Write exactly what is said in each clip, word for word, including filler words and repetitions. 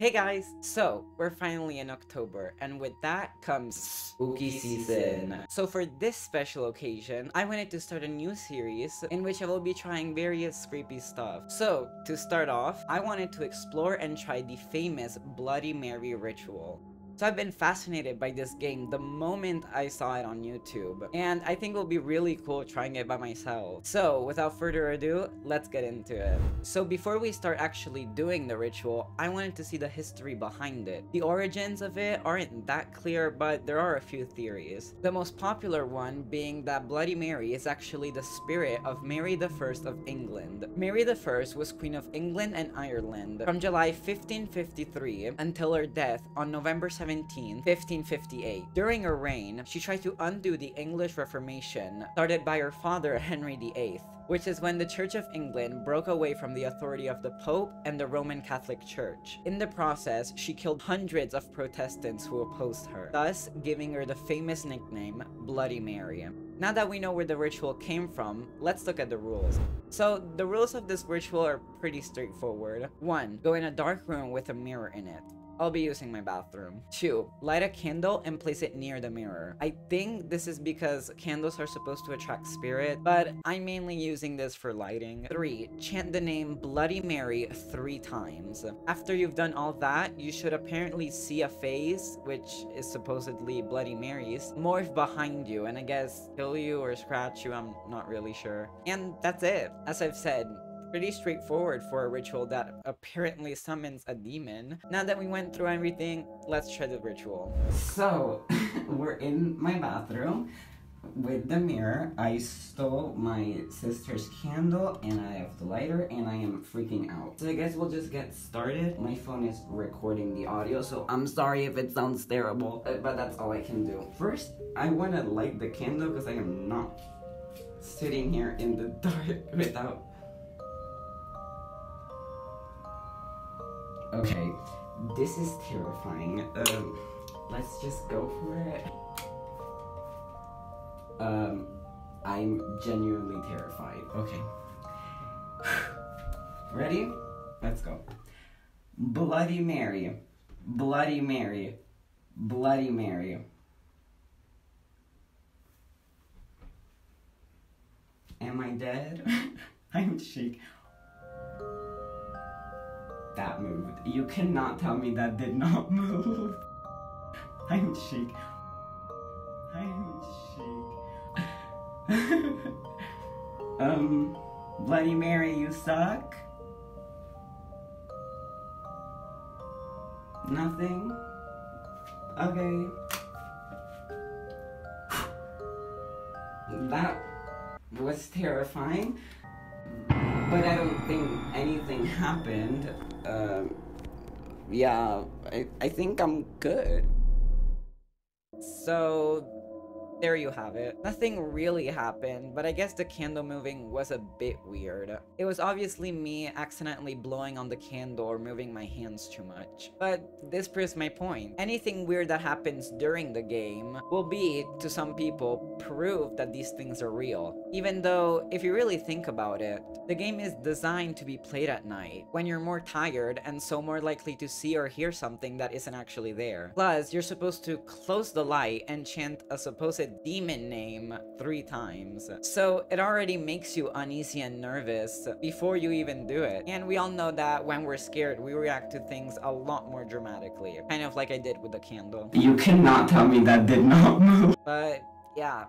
Hey guys, so we're finally in October, and with that comes spooky season. So for this special occasion, I wanted to start a new series in which I will be trying various creepy stuff. So to start off, I wanted to explore and try the famous Bloody Mary ritual. So I've been fascinated by this game the moment I saw it on YouTube, and I think it'll be really cool trying it by myself. So without further ado, let's get into it. So before we start actually doing the ritual, I wanted to see the history behind it. The origins of it aren't that clear, but there are a few theories. The most popular one being that Bloody Mary is actually the spirit of Mary the First of England. Mary the First was Queen of England and Ireland from July fifteen fifty-three until her death on November seventeenth, fifteen fifty-eight. During her reign, she tried to undo the English Reformation started by her father Henry the Eighth, which is when the Church of England broke away from the authority of the Pope and the Roman Catholic Church. In the process, she killed hundreds of Protestants who opposed her, thus giving her the famous nickname Bloody Mary. Now that we know where the ritual came from, let's look at the rules. So, the rules of this ritual are pretty straightforward. one. Go in a dark room with a mirror in it. I'll be using my bathroom. two. Light a candle and place it near the mirror. I think this is because candles are supposed to attract spirit, but I'm mainly using this for lighting. three. Chant the name Bloody Mary three times. After you've done all that, you should apparently see a face, which is supposedly Bloody Mary's, morph behind you and I guess kill you or scratch you, I'm not really sure. And that's it. As I've said, pretty straightforward for a ritual that apparently summons a demon. Now that we went through everything, let's try the ritual. So, we're in my bathroom with the mirror. I stole my sister's candle and I have the lighter and I am freaking out. So I guess we'll just get started. My phone is recording the audio, so I'm sorry if it sounds terrible, but that's all I can do. First, I want to light the candle because I am not sitting here in the dark without... Okay, this is terrifying. Um, let's just go for it. Um, I'm genuinely terrified. Okay. Ready? Let's go. Bloody Mary. Bloody Mary. Bloody Mary. Am I dead? I'm shaking. That moved. You cannot tell me that did not move. I'm shaking. I'm shaking. um, Bloody Mary, you suck? Nothing? Okay. That was terrifying. But I don't think anything happened. Uh, yeah, I, I think I'm good. So, there you have it. Nothing really happened, but I guess the candle moving was a bit weird. It was obviously me accidentally blowing on the candle or moving my hands too much. But this proves my point. Anything weird that happens during the game will be, to some people, proof that these things are real. Even though, if you really think about it, the game is designed to be played at night, when you're more tired and so more likely to see or hear something that isn't actually there. Plus, you're supposed to close the light and chant a supposed demon name three times. So it already makes you uneasy and nervous before you even do it. And we all know that when we're scared, we react to things a lot more dramatically. Kind of like I did with the candle. You cannot tell me that did not move. But yeah,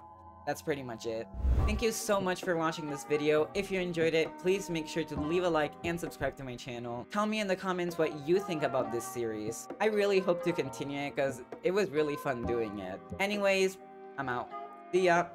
that's pretty much it. Thank you so much for watching this video. If you enjoyed it, please make sure to leave a like and subscribe to my channel. Tell me in the comments what you think about this series. I really hope to continue it because it was really fun doing it. Anyways, I'm out. See ya.